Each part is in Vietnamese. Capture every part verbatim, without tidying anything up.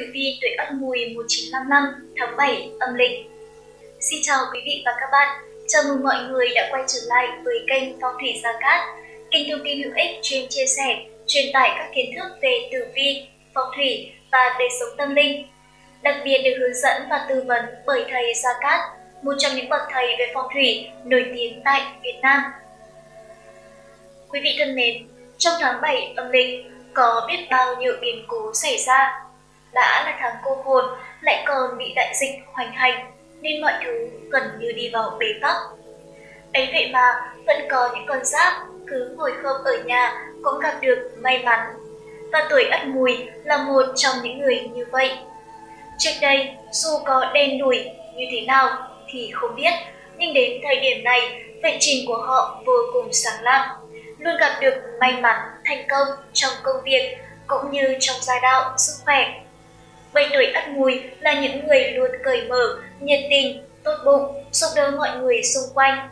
Tử vi tuổi Ất Mùi một nghìn chín trăm năm mươi lăm tháng bảy âm lịch. Xin chào quý vị và các bạn, chào mừng mọi người đã quay trở lại với kênh Phong thủy Gia Cát, kênh thông tin hữu ích chuyên chia sẻ, truyền tải các kiến thức về tử vi, phong thủy và đời sống tâm linh. Đặc biệt được hướng dẫn và tư vấn bởi thầy Gia Cát, một trong những bậc thầy về phong thủy nổi tiếng tại Việt Nam. Quý vị thân mến, trong tháng bảy âm lịch có biết bao nhiêu biến cố xảy ra. Đã là tháng cô hồn, lại còn bị đại dịch hoành hành, nên mọi thứ gần như đi vào bế tắc. Ấy vậy mà, vẫn có những con giáp cứ ngồi không ở nhà cũng gặp được may mắn. Và tuổi Ất Mùi là một trong những người như vậy. Trước đây, dù có đen đủi như thế nào thì không biết, nhưng đến thời điểm này, vận trình của họ vô cùng sáng lạng, luôn gặp được may mắn, thành công trong công việc cũng như trong gia đạo, sức khỏe. Bảy tuổi Ất Mùi là những người luôn cởi mở, nhiệt tình, tốt bụng, giúp đỡ mọi người xung quanh.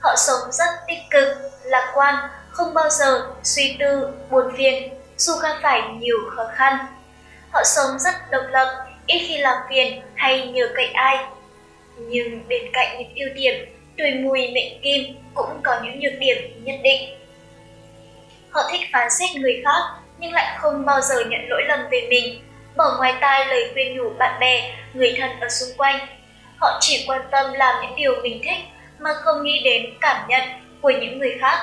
Họ sống rất tích cực, lạc quan, không bao giờ suy tư, buồn phiền, dù gặp phải nhiều khó khăn. Họ sống rất độc lập, ít khi làm phiền hay nhờ cậy ai. Nhưng bên cạnh những ưu điểm, tuổi Mùi mệnh Kim cũng có những nhược điểm nhất định. Họ thích phán xét người khác nhưng lại không bao giờ nhận lỗi lầm về mình, bỏ ngoài tai lời khuyên nhủ bạn bè, người thân ở xung quanh. Họ chỉ quan tâm làm những điều mình thích mà không nghĩ đến cảm nhận của những người khác.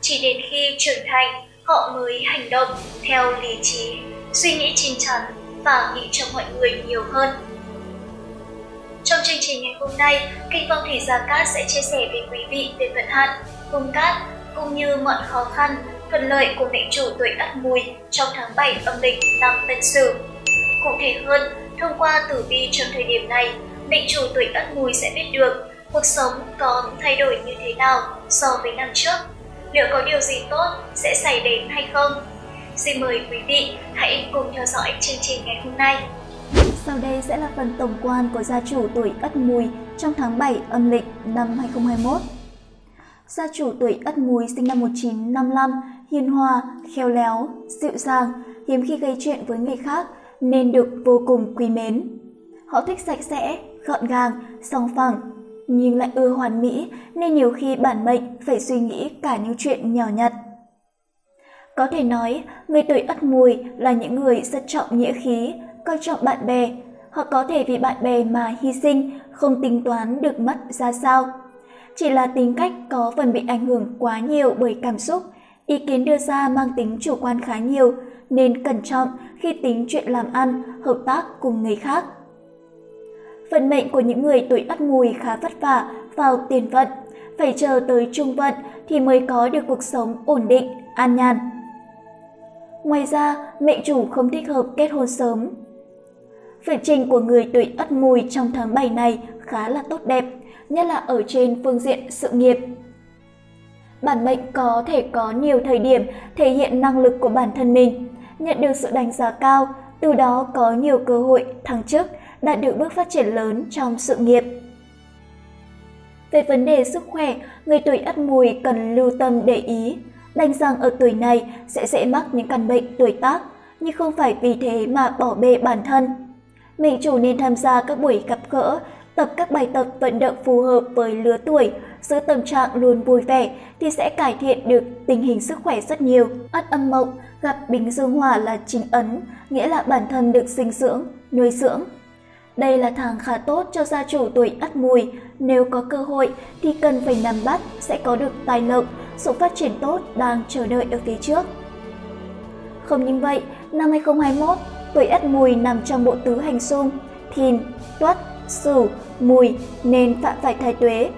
Chỉ đến khi trưởng thành, họ mới hành động theo lý trí, suy nghĩ chín chắn và nghĩ cho mọi người nhiều hơn. Trong chương trình ngày hôm nay, kênh Phong thủy Gia Cát sẽ chia sẻ với quý vị về vận hạn, cung cát cũng như mọi khó khăn, thuận lợi của mệnh chủ tuổi Ất Mùi trong tháng bảy âm lịch năm Tân Sửu. Cụ thể hơn, thông qua tử vi trong thời điểm này, mệnh chủ tuổi Ất Mùi sẽ biết được cuộc sống có những thay đổi như thế nào so với năm trước, liệu có điều gì tốt sẽ xảy đến hay không. Xin mời quý vị hãy cùng theo dõi chương trình ngày hôm nay. Sau đây sẽ là phần tổng quan của gia chủ tuổi Ất Mùi trong tháng bảy âm lịch năm hai nghìn không trăm hai mươi mốt. Gia chủ tuổi Ất Mùi sinh năm một nghìn chín trăm năm mươi lăm, hiền hòa, khéo léo, dịu dàng, hiếm khi gây chuyện với người khác nên được vô cùng quý mến. Họ thích sạch sẽ, gọn gàng, song phẳng, nhưng lại ưa hoàn mỹ nên nhiều khi bản mệnh phải suy nghĩ cả những chuyện nhỏ nhặt. Có thể nói, người tuổi Ất Mùi là những người rất trọng nghĩa khí, coi trọng bạn bè. Họ có thể vì bạn bè mà hy sinh, không tính toán được mất ra sao. Chỉ là tính cách có phần bị ảnh hưởng quá nhiều bởi cảm xúc, ý kiến đưa ra mang tính chủ quan khá nhiều nên cẩn trọng khi tính chuyện làm ăn, hợp tác cùng người khác. Vận mệnh của những người tuổi Ất Mùi khá vất vả vào tiền vận, phải chờ tới trung vận thì mới có được cuộc sống ổn định, an nhàn. Ngoài ra, mệnh chủ không thích hợp kết hôn sớm. Vận trình của người tuổi Ất Mùi trong tháng bảy này khá là tốt đẹp, nhất là ở trên phương diện sự nghiệp. Bản mệnh có thể có nhiều thời điểm thể hiện năng lực của bản thân mình, nhận được sự đánh giá cao, từ đó có nhiều cơ hội thăng chức, đạt được bước phát triển lớn trong sự nghiệp. Về vấn đề sức khỏe, người tuổi Ất Mùi cần lưu tâm để ý, đành rằng ở tuổi này sẽ dễ mắc những căn bệnh tuổi tác, nhưng không phải vì thế mà bỏ bê bản thân. Mệnh chủ nên tham gia các buổi gặp gỡ, tập các bài tập vận động phù hợp với lứa tuổi, giữ tâm trạng luôn vui vẻ thì sẽ cải thiện được tình hình sức khỏe rất nhiều. Ất âm mộc gặp Bính Dương Hỏa là chính ấn, nghĩa là bản thân được dinh dưỡng, nuôi dưỡng. Đây là tháng khá tốt cho gia chủ tuổi Ất Mùi, nếu có cơ hội thì cần phải nắm bắt, sẽ có được tài lộc, sự phát triển tốt đang chờ đợi ở phía trước. Không những vậy, năm hai nghìn không trăm hai mươi mốt, tuổi Ất Mùi nằm trong bộ tứ hành xung Thìn, Tuất, Sửu, Mùi nên phạm phải thái tuế.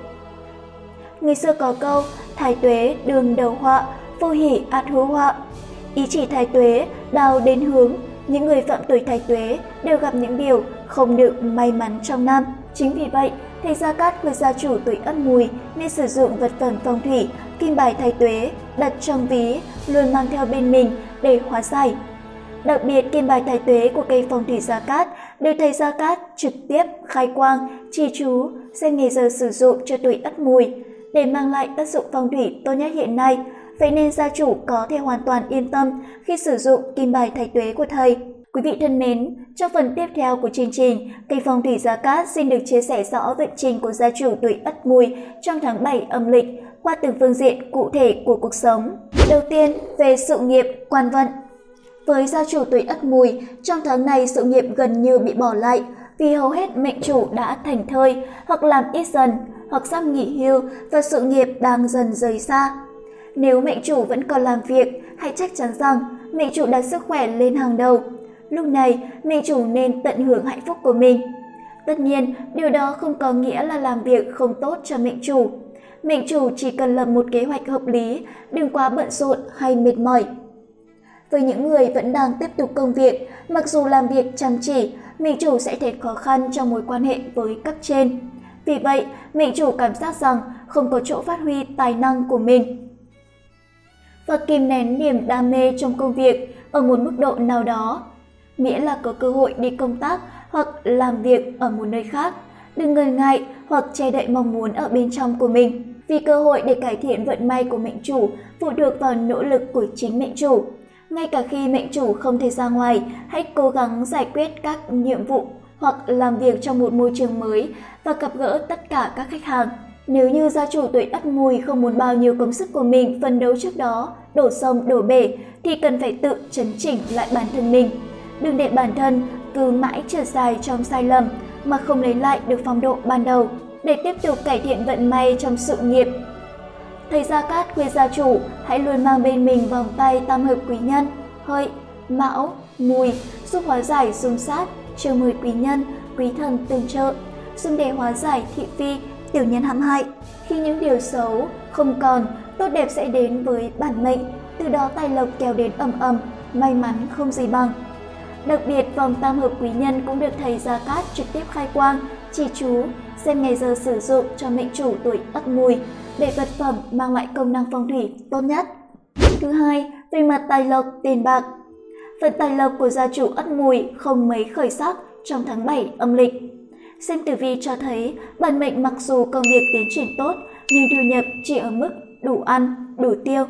Người xưa có câu thái tuế đường đầu họa, vô hỷ át hữu họa, ý chỉ thái tuế đào đến hướng. Những người phạm tuổi thái tuế đều gặp những điều không được may mắn trong năm. Chính vì vậy, thầy Gia Cát khuyên gia chủ tuổi Ất Mùi nên sử dụng vật phẩm phong thủy kim bài thái tuế đặt trong ví luôn mang theo bên mình để hóa giải. Đặc biệt, kim bài thái tuế của cây phong thủy Gia Cát được thầy Gia Cát trực tiếp khai quang, trì chú, xem ngày giờ sử dụng cho tuổi Ất Mùi để mang lại tác dụng phong thủy tốt nhất hiện nay. Vậy nên gia chủ có thể hoàn toàn yên tâm khi sử dụng kim bài thái tuế của thầy. Quý vị thân mến, trong phần tiếp theo của chương trình, kênh Phong thủy Gia Cát xin được chia sẻ rõ vận trình của gia chủ tuổi Ất Mùi trong tháng bảy âm lịch qua từng phương diện cụ thể của cuộc sống. Đầu tiên, về sự nghiệp, quan vận. Với gia chủ tuổi Ất Mùi, trong tháng này sự nghiệp gần như bị bỏ lại vì hầu hết mệnh chủ đã thành thơi hoặc làm ít dần hoặc sắp nghỉ hưu và sự nghiệp đang dần rời xa. Nếu mệnh chủ vẫn còn làm việc, hãy chắc chắn rằng mệnh chủ đặt sức khỏe lên hàng đầu. Lúc này, mệnh chủ nên tận hưởng hạnh phúc của mình. Tất nhiên, điều đó không có nghĩa là làm việc không tốt cho mệnh chủ. Mệnh chủ chỉ cần lập một kế hoạch hợp lý, đừng quá bận rộn hay mệt mỏi. Với những người vẫn đang tiếp tục công việc, mặc dù làm việc chăm chỉ, mệnh chủ sẽ thấy khó khăn trong mối quan hệ với cấp trên. Vì vậy, mệnh chủ cảm giác rằng không có chỗ phát huy tài năng của mình. Và kìm nén niềm đam mê trong công việc ở một mức độ nào đó. Miễn là có cơ hội đi công tác hoặc làm việc ở một nơi khác, đừng ngần ngại hoặc che đậy mong muốn ở bên trong của mình. Vì cơ hội để cải thiện vận may của mệnh chủ phụ thuộc vào nỗ lực của chính mệnh chủ. Ngay cả khi mệnh chủ không thể ra ngoài, hãy cố gắng giải quyết các nhiệm vụ hoặc làm việc trong một môi trường mới và gặp gỡ tất cả các khách hàng. Nếu như gia chủ tuổi Ất Mùi không muốn bao nhiêu công sức của mình phấn đấu trước đó, đổ sông đổ bể, thì cần phải tự chấn chỉnh lại bản thân mình. Đừng để bản thân cứ mãi trượt dài trong sai lầm mà không lấy lại được phong độ ban đầu. Để tiếp tục cải thiện vận may trong sự nghiệp, Thầy Gia Cát khuyên gia chủ hãy luôn mang bên mình vòng tay tam hợp quý nhân, hợi, mão, mùi, giúp hóa giải xung sát, trừ mười quý nhân, quý thần tương trợ, dùng để hóa giải thị phi, tiểu nhân hãm hại. Khi những điều xấu không còn, tốt đẹp sẽ đến với bản mệnh, từ đó tài lộc kéo đến ầm ầm, may mắn không gì bằng. Đặc biệt, vòng tam hợp quý nhân cũng được Thầy Gia Cát trực tiếp khai quang, chỉ chú, xem ngày giờ sử dụng cho mệnh chủ tuổi Ất Mùi để vật phẩm mang lại công năng phong thủy tốt nhất. Thứ hai, về mặt tài lộc, tiền bạc. Phần tài lộc của gia chủ Ất Mùi không mấy khởi sắc trong tháng bảy âm lịch. Xem tử vi cho thấy, bản mệnh mặc dù công việc tiến triển tốt nhưng thu nhập chỉ ở mức đủ ăn, đủ tiêu.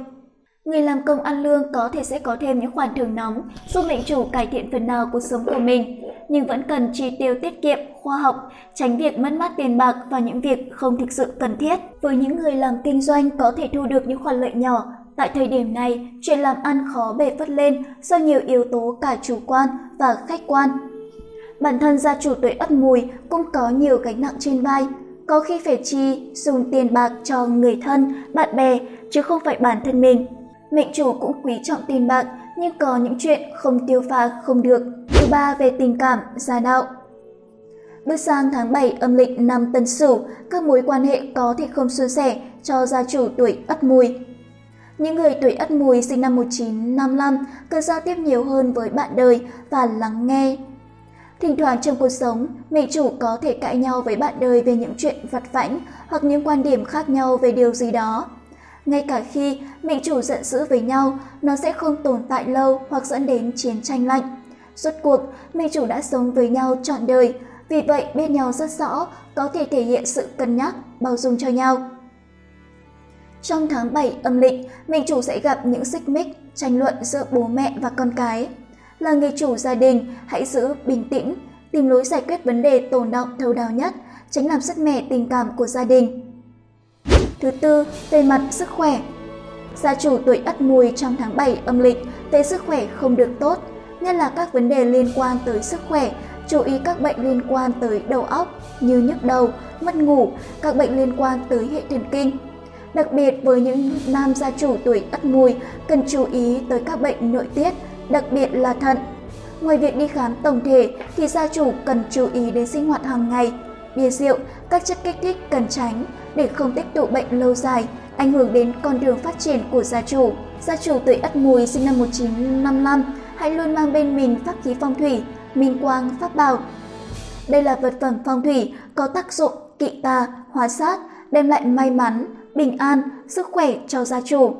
Người làm công ăn lương có thể sẽ có thêm những khoản thưởng nóng giúp mệnh chủ cải thiện phần nào cuộc sống của mình, nhưng vẫn cần chi tiêu tiết kiệm, khoa học, tránh việc mất mát tiền bạc vào những việc không thực sự cần thiết. Với những người làm kinh doanh có thể thu được những khoản lợi nhỏ, tại thời điểm này chuyện làm ăn khó bề phất lên do nhiều yếu tố cả chủ quan và khách quan. Bản thân gia chủ tuổi Ất Mùi cũng có nhiều gánh nặng trên vai, có khi phải chi dùng tiền bạc cho người thân, bạn bè chứ không phải bản thân mình. Mệnh chủ cũng quý trọng tiền bạc nhưng có những chuyện không tiêu pha không được. Thứ ba, về tình cảm, gia đạo. Bước sang tháng bảy âm lịch năm Tân Sửu, các mối quan hệ có thể không suôn sẻ cho gia chủ tuổi Ất Mùi. Những người tuổi Ất Mùi sinh năm một nghìn chín trăm năm mươi lăm cần giao tiếp nhiều hơn với bạn đời và lắng nghe. Thỉnh thoảng trong cuộc sống, mệnh chủ có thể cãi nhau với bạn đời về những chuyện vặt vãnh hoặc những quan điểm khác nhau về điều gì đó. Ngay cả khi mệnh chủ giận dữ với nhau, nó sẽ không tồn tại lâu hoặc dẫn đến chiến tranh lạnh. Rốt cuộc, mệnh chủ đã sống với nhau trọn đời, vì vậy biết nhau rất rõ, có thể thể hiện sự cân nhắc, bao dung cho nhau. Trong tháng bảy âm lịch, mệnh chủ sẽ gặp những xích mích, tranh luận giữa bố mẹ và con cái. Là người chủ gia đình, hãy giữ bình tĩnh, tìm lối giải quyết vấn đề tồn đọng thấu đáo nhất, tránh làm sứt mẻ tình cảm của gia đình. Thứ tư, về mặt sức khỏe. Gia chủ tuổi Ất Mùi trong tháng bảy âm lịch về sức khỏe không được tốt, nhất là các vấn đề liên quan tới sức khỏe, chú ý các bệnh liên quan tới đầu óc như nhức đầu, mất ngủ, các bệnh liên quan tới hệ thần kinh. Đặc biệt với những nam gia chủ tuổi Ất Mùi cần chú ý tới các bệnh nội tiết, đặc biệt là thận. Ngoài việc đi khám tổng thể thì gia chủ cần chú ý đến sinh hoạt hàng ngày, bia rượu, các chất kích thích cần tránh để không tích tụ bệnh lâu dài, ảnh hưởng đến con đường phát triển của gia chủ. Gia chủ tuổi Ất Mùi sinh năm một nghìn chín trăm năm mươi lăm hãy luôn mang bên mình pháp khí phong thủy, minh quang pháp bảo. Đây là vật phẩm phong thủy có tác dụng kỵ tà, hóa sát, đem lại may mắn, bình an, sức khỏe cho gia chủ.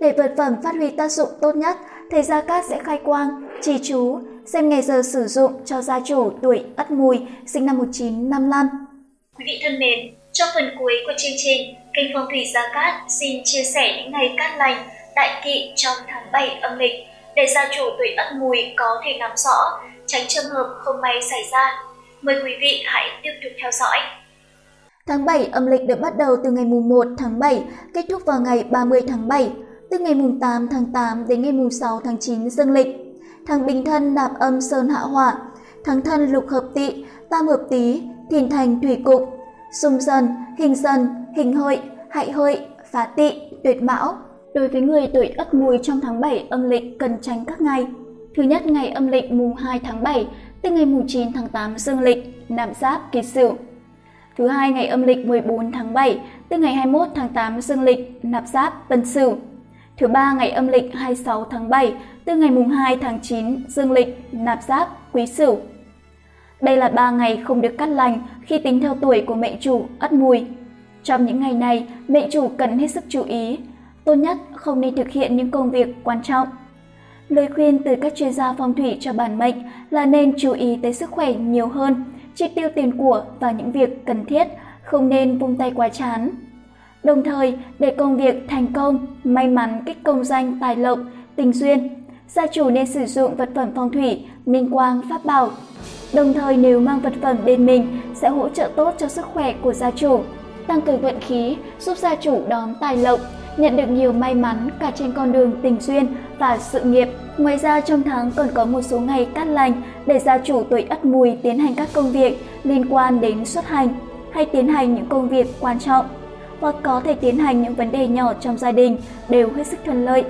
Để vật phẩm phát huy tác dụng tốt nhất, Thầy Gia Cát sẽ khai quang, chỉ chú, xem ngày giờ sử dụng cho gia chủ tuổi Ất Mùi sinh năm một nghìn chín trăm năm mươi lăm. Quý vị thân mến, trong phần cuối của chương trình, kênh Phong thủy Gia Cát xin chia sẻ những ngày cát lành, đại kỵ trong tháng bảy âm lịch để gia chủ tuổi Ất Mùi có thể nắm rõ, tránh trường hợp không may xảy ra. Mời quý vị hãy tiếp tục theo dõi. Tháng bảy âm lịch được bắt đầu từ ngày mùng một tháng bảy, kết thúc vào ngày ba mươi tháng bảy, từ ngày mùng tám tháng tám đến ngày mùng sáu tháng chín dương lịch. Tháng Bình Thân nạp âm Sơn Hạ Họa, tháng Thân lục hợp Tỵ, tam hợp Tý, Thìn thành thủy cục, xung Dần, hình Dần, hình Hợi, hại Hợi, phá Tỵ, tuyệt Mão. Đối với người tuổi Ất Mùi trong tháng bảy âm lịch cần tránh các ngày. Thứ nhất, ngày âm lịch mùng hai tháng bảy, từ ngày mùng chín tháng tám dương lịch, Nam Giáp, Kỷ Sửu. Thứ hai, ngày âm lịch mười bốn tháng bảy, từ ngày hai mươi mốt tháng tám dương lịch, Nạp Giáp, Tân Sửu. Thứ ba, ngày âm lịch hai mươi sáu tháng bảy, từ ngày mùng hai tháng chín dương lịch, Nạp Giáp, Quý Sửu. Đây là ba ngày không được cắt lành khi tính theo tuổi của mệnh chủ Ất Mùi. Trong những ngày này, mệnh chủ cần hết sức chú ý, tốt nhất không nên thực hiện những công việc quan trọng. Lời khuyên từ các chuyên gia phong thủy cho bản mệnh là nên chú ý tới sức khỏe nhiều hơn, chi tiêu tiền của vào những việc cần thiết, không nên vung tay quá chán. Đồng thời, để công việc thành công, may mắn, kích công danh, tài lộc, tình duyên, gia chủ nên sử dụng vật phẩm phong thủy, minh quang, pháp bảo. Đồng thời, nếu mang vật phẩm bên mình sẽ hỗ trợ tốt cho sức khỏe của gia chủ, tăng cường vận khí, giúp gia chủ đón tài lộc, nhận được nhiều may mắn cả trên con đường tình duyên và sự nghiệp. Ngoài ra, trong tháng còn có một số ngày cát lành để gia chủ tuổi Ất Mùi tiến hành các công việc liên quan đến xuất hành, hay tiến hành những công việc quan trọng, hoặc có thể tiến hành những vấn đề nhỏ trong gia đình đều hết sức thuận lợi.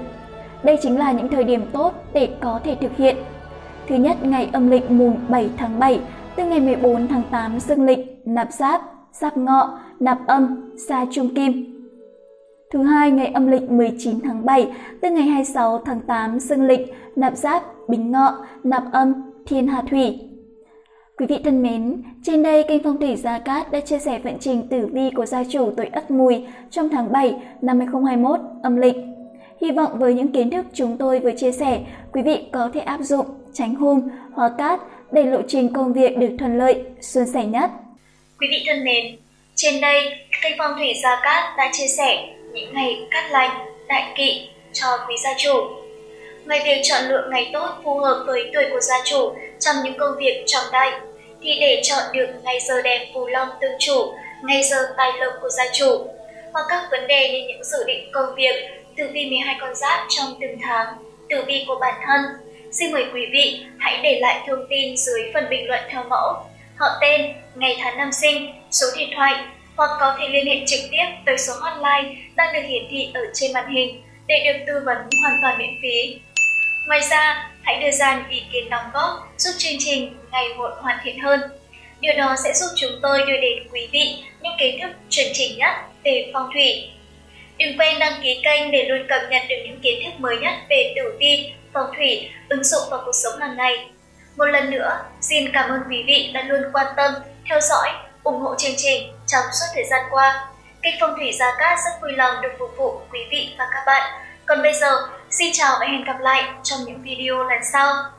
Đây chính là những thời điểm tốt để có thể thực hiện. Thứ nhất, ngày âm lịch mùng bảy tháng bảy, từ ngày mười bốn tháng tám dương lịch, Nạp Giáp, Giáp Ngọ, nạp âm Sa Trung Kim. Thứ hai, ngày âm lịch mười chín tháng bảy, từ ngày hai mươi sáu tháng tám dương lịch, Nạp Giáp, Bính Ngọ, nạp âm Thiên Hà Thủy. Quý vị thân mến, trên đây kênh Phong thủy Gia Cát đã chia sẻ vận trình tử vi của gia chủ tuổi Ất Mùi trong tháng bảy năm hai nghìn không trăm hai mươi mốt âm lịch. Hy vọng với những kiến thức chúng tôi vừa chia sẻ, quý vị có thể áp dụng, tránh hung, hóa cát để lộ trình công việc được thuận lợi, suôn sẻ nhất. Quý vị thân mến, trên đây kênh Phong thủy Gia Cát đã chia sẻ những ngày cát lành, đại kỵ cho quý gia chủ. Ngoài việc chọn lựa ngày tốt phù hợp với tuổi của gia chủ trong những công việc trọng đại, thì để chọn được ngày giờ đẹp phù long tương chủ, ngày giờ tài lộc của gia chủ, hoặc các vấn đề như những dự định công việc, tử vi mười hai con giáp trong từng tháng, tử vi của bản thân, xin mời quý vị hãy để lại thông tin dưới phần bình luận theo mẫu họ tên, ngày tháng năm sinh, số điện thoại, hoặc có thể liên hệ trực tiếp tới số hotline đang được hiển thị ở trên màn hình để được tư vấn hoàn toàn miễn phí. Ngoài ra, hãy đưa ra những ý kiến đóng góp giúp chương trình ngày một hoàn thiện hơn. Điều đó sẽ giúp chúng tôi đưa đến quý vị những kiến thức chuẩn chỉnh nhất về phong thủy. Đừng quên đăng ký kênh để luôn cập nhật được những kiến thức mới nhất về tử vi, phong thủy, ứng dụng vào cuộc sống hàng ngày. Một lần nữa, xin cảm ơn quý vị đã luôn quan tâm, theo dõi, ủng hộ chương trình trong suốt thời gian qua. Kênh Phong thủy Gia Cát rất vui lòng được phục vụ quý vị và các bạn. Còn bây giờ, xin chào và hẹn gặp lại trong những video lần sau.